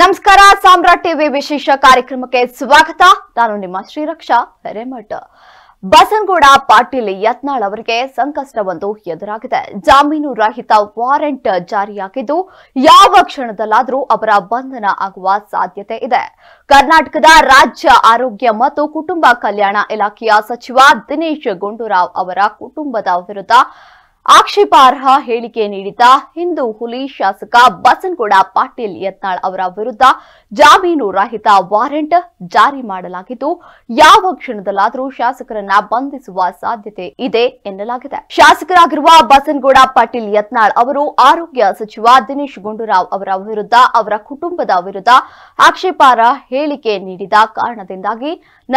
ನಮಸ್ಕಾರ ಸಾಮ್ರಾಟ್ ಟಿವಿ ವಿಶೇಷ ಕಾರ್ಯಕ್ರಮಕ್ಕೆ ಸ್ವಾಗತ। ನಾನು ನಿಮ್ಮ ಶ್ರೀರಕ್ಷಾ ರೆಮಟ। ಬಸನಗೌಡ ಪಾಟೀಲ್ ಯತ್ನಾಳ್ ಅವರಿಗೆ ಸಂಕಷ್ಟವೊಂದು ಎದುರಾಗಿದೆ। ಜಾಮೀನು ರಹಿತ ವಾರೆಂಟ್ ಜಾರಿಯಾಗಿದ್ದು ಯಾವ ಕ್ಷಣದಲ್ಲಾದರೂ ಅವರ ಬಂಧನ ಆಗುವ ಸಾಧ್ಯತೆ ಇದೆ। ಕರ್ನಾಟಕದ ರಾಜ್ಯ ಆರೋಗ್ಯ ಮತ್ತು ಕುಟುಂಬ ಕಲ್ಯಾಣ ಇಲಾಖೆಯ ಸಚಿವ ದಿನೇಶ್ ಗುಂಡೂರಾವ್ ಅವರ ಕುಟುಂಬದ ವಿರುದ್ಧ ಆಕ್ಷೇಪಾರ್ಹ ಹೇಳಿಕೆ ನೀಡಿದ ಹಿಂದೂ ಹುಲಿ ಶಾಸಕ ಬಸನಗೌಡ ಪಾಟೀಲ್ ಯತ್ನಾಳ್ ಅವರ ವಿರುದ್ಧ ಜಾಮೀನು ರಹಿತ ವಾರೆಂಟ್ ಜಾರಿ ಮಾಡಲಾಗಿದ್ದು ಯಾವ ಕ್ಷಣದಲ್ಲಾದರೂ ಶಾಸಕರನ್ನ ಬಂಧಿಸುವ ಸಾಧ್ಯತೆ ಇದೆ ಎನ್ನಲಾಗಿದೆ। ಶಾಸಕರಾಗಿರುವ ಬಸನಗೌಡ ಪಾಟೀಲ್ ಯತ್ನಾಳ್ ಅವರು ಆರೋಗ್ಯ ಸಚಿವ ದಿನೇಶ್ ಗುಂಡೂರಾವ್ ಅವರ ವಿರುದ್ಧ ಅವರ ಕುಟುಂಬದ ವಿರುದ್ಧ ಆಕ್ಷೇಪಾರ್ಹ ಹೇಳಿಕೆ ನೀಡಿದ ಕಾರಣದಿಂದಾಗಿ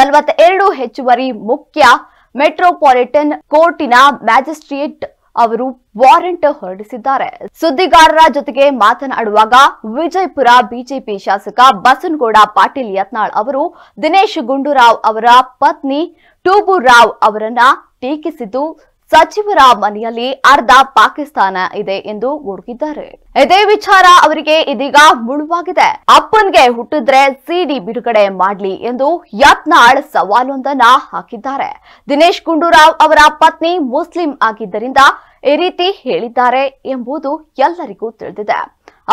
42 ಹೆಚ್ಚುವರಿ ಮುಖ್ಯ ಮೆಟ್ರೋಪಾಲಿಟನ್ ಕೋರ್ಟಿನ ಮ್ಯಾಜಿಸ್ಟ್ರೇಟ್ ಅವರು ವಾರೆಂಟ್ ಹೊರಡಿಸಿದ್ದಾರೆ। ಸುದ್ದಿಗಾರರ ಜೊತೆಗೆ ಮಾತನಾಡುವಾಗ ವಿಜಯಪುರ ಬಿಜೆಪಿ ಶಾಸಕ ಬಸನಗೌಡ ಪಾಟೀಲ್ ಯತ್ನಾಳ್ ಅವರು ದಿನೇಶ್ ಗುಂಡೂರಾವ್ ಅವರ ಪತ್ನಿ ಟಬೂ ರಾವ್ ಅವರನ್ನ ಟೀಕಿಸಿದ್ದು ಸಚಿವರ ಮನೆಯಲ್ಲಿ ಅರ್ಧ ಪಾಕಿಸ್ತಾನ ಇದೆ ಎಂದು ಗುಡುಗಿದ್ದಾರೆ। ಇದೇ ವಿಚಾರ ಅವರಿಗೆ ಇದೀಗ ಮುಳುವಾಗಿದೆ। ಅಪ್ಪನ್ಗೆ ಹುಟ್ಟಿದ್ರೆ ಸಿಡಿ ಬಿಡುಗಡೆ ಮಾಡಲಿ ಎಂದು ಯತ್ನಾಳ್ ಸವಾಲೊಂದನ್ನ ಹಾಕಿದ್ದಾರೆ। ದಿನೇಶ್ ಗುಂಡೂರಾವ್ ಅವರ ಪತ್ನಿ ಮುಸ್ಲಿಂ ಆಗಿದ್ದರಿಂದ ಈ ರೀತಿ ಹೇಳಿದ್ದಾರೆ ಎಂಬುದು ಎಲ್ಲರಿಗೂ ತಿಳಿದಿದೆ।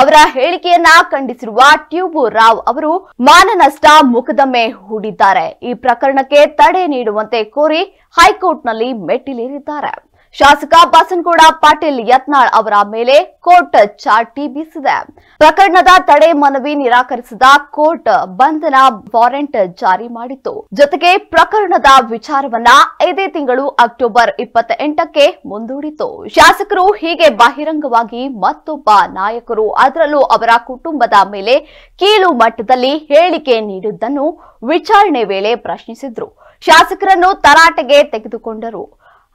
ಅವರ ಹೇಳಿಕೆಯನ್ನ ಖಂಡಿಸಿರುವ ಟಬೂ ರಾವ್ ಅವರು ಮಾನನಷ್ಟ ಮೊಕದ್ದಮೆ ಹೂಡಿದ್ದಾರೆ। ಈ ಪ್ರಕರಣಕ್ಕೆ ತಡೆ ನೀಡುವಂತೆ ಕೋರಿ ಹೈಕೋರ್ಟ್ನಲ್ಲಿ ಮೆಟ್ಟಿಲೇರಿದ್ದಾರೆ। ಶಾಸಕ ಬಸನಗೌಡ ಪಾಟೀಲ್ ಯತ್ನಾಳ್ ಅವರ ಮೇಲೆ ಕೋರ್ಟ್ ಚಾಟಿ ಬೀಸಿದೆ। ಪ್ರಕರಣದ ತಡೆ ಮನವಿ ನಿರಾಕರಿಸಿದ ಕೋರ್ಟ್ ಬಂಧನ ವಾರೆಂಟ್ ಜಾರಿ ಮಾಡಿತ್ತು। ಜೊತೆಗೆ ಪ್ರಕರಣದ ವಿಚಾರವನ್ನ ಇದೇ ತಿಂಗಳು ಅಕ್ಟೋಬರ್ 28ಕ್ಕೆ ಮುಂದೂಡಿತು। ಶಾಸಕರು ಹೀಗೆ ಬಹಿರಂಗವಾಗಿ ಮತ್ತೊಬ್ಬ ನಾಯಕರು, ಅದರಲ್ಲೂ ಅವರ ಕುಟುಂಬದ ಮೇಲೆ ಕೀಳು ಮಟ್ಟದಲ್ಲಿ ಹೇಳಿಕೆ ನೀಡಿದ್ದನ್ನು ವಿಚಾರಣೆ ವೇಳೆ ಪ್ರಶ್ನಿಸಿದ್ರು। ಶಾಸಕರನ್ನು ತರಾಟೆಗೆ ತೆಗೆದುಕೊಂಡರು।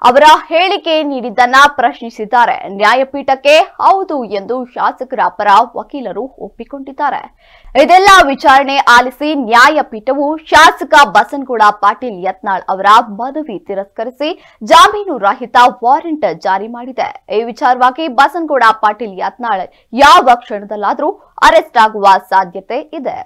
ಅವರ ಹೇಳಿಕೆ ನೀಡಿದ್ದನ್ನ ಪ್ರಶ್ನಿಸಿದ್ದಾರೆ। ನ್ಯಾಯಪೀಠಕ್ಕೆ ಹೌದು ಎಂದು ಶಾಸಕರ ಪರ ವಕೀಲರು ಒಪ್ಪಿಕೊಂಡಿದ್ದಾರೆ। ಇದೆಲ್ಲ ವಿಚಾರಣೆ ಆಲಿಸಿ ನ್ಯಾಯಪೀಠವು ಶಾಸಕ ಬಸನಗೌಡ ಪಾಟೀಲ್ ಯತ್ನಾಳ್ ಅವರ ಮನವಿ ತಿರಸ್ಕರಿಸಿ ಜಾಮೀನು ರಹಿತ ವಾರೆಂಟ್ ಜಾರಿ ಮಾಡಿದೆ। ಈ ವಿಚಾರವಾಗಿ ಬಸನಗೌಡ ಪಾಟೀಲ್ ಯತ್ನಾಳ್ ಯಾವ ಕ್ಷಣದಲ್ಲಾದರೂ ಅರೆಸ್ಟ್ ಆಗುವ ಸಾಧ್ಯತೆ ಇದೆ।